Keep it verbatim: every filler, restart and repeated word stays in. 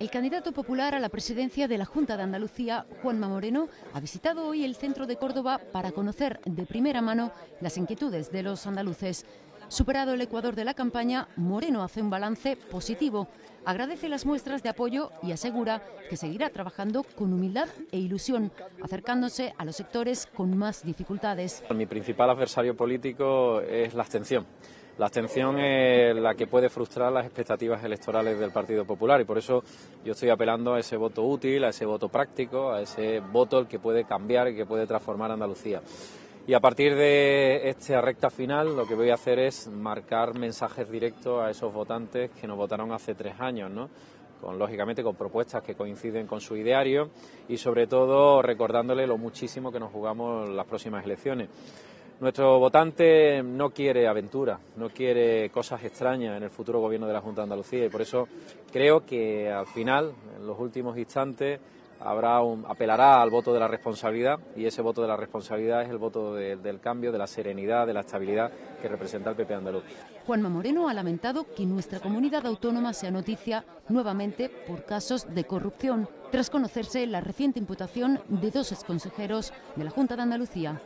El candidato popular a la presidencia de la Junta de Andalucía, Juan Manuel Moreno, ha visitado hoy el centro de Córdoba para conocer de primera mano las inquietudes de los andaluces. Superado el ecuador de la campaña, Moreno hace un balance positivo, agradece las muestras de apoyo y asegura que seguirá trabajando con humildad e ilusión, acercándose a los sectores con más dificultades. Mi principal adversario político es la abstención. La abstención es la que puede frustrar las expectativas electorales del Partido Popular y por eso yo estoy apelando a ese voto útil, a ese voto práctico, a ese voto el que puede cambiar y que puede transformar Andalucía. Y a partir de esta recta final lo que voy a hacer es marcar mensajes directos a esos votantes que nos votaron hace tres años, ¿no? Con, lógicamente con propuestas que coinciden con su ideario y sobre todo recordándole lo muchísimo que nos jugamos las próximas elecciones. Nuestro votante no quiere aventuras, no quiere cosas extrañas en el futuro gobierno de la Junta de Andalucía y por eso creo que al final, en los últimos instantes, Habrá un, apelará al voto de la responsabilidad y ese voto de la responsabilidad es el voto de, del cambio, de la serenidad, de la estabilidad que representa el P P andaluz. Juanma Moreno ha lamentado que nuestra comunidad autónoma sea noticia nuevamente por casos de corrupción, tras conocerse la reciente imputación de dos exconsejeros de la Junta de Andalucía.